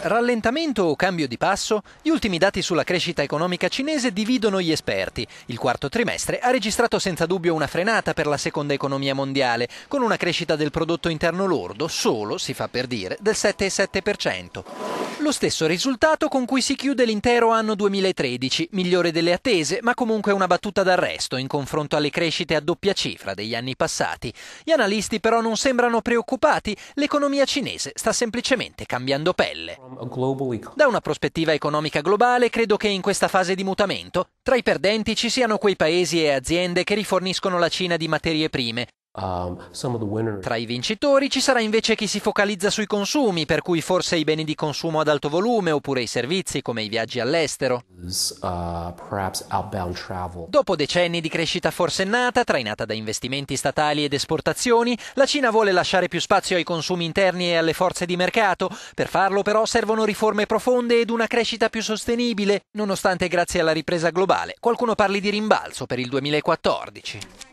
Rallentamento o cambio di passo? Gli ultimi dati sulla crescita economica cinese dividono gli esperti. Il quarto trimestre ha registrato senza dubbio una frenata per la seconda economia mondiale, con una crescita del prodotto interno lordo solo, si fa per dire, del 7,7%. Lo stesso risultato con cui si chiude l'intero anno 2013, migliore delle attese, ma comunque una battuta d'arresto in confronto alle crescite a doppia cifra degli anni passati. Gli analisti però non sembrano preoccupati, l'economia cinese sta semplicemente cambiando pelle. Da una prospettiva economica globale, credo che in questa fase di mutamento, tra i perdenti ci siano quei paesi e aziende che riforniscono la Cina di materie prime. Tra i vincitori ci sarà invece chi si focalizza sui consumi, per cui forse i beni di consumo ad alto volume oppure i servizi come i viaggi all'estero. Dopo decenni di crescita forsennata, trainata da investimenti statali ed esportazioni, la Cina vuole lasciare più spazio ai consumi interni e alle forze di mercato. Per farlo però servono riforme profonde ed una crescita più sostenibile, nonostante grazie alla ripresa globale qualcuno parli di rimbalzo per il 2014.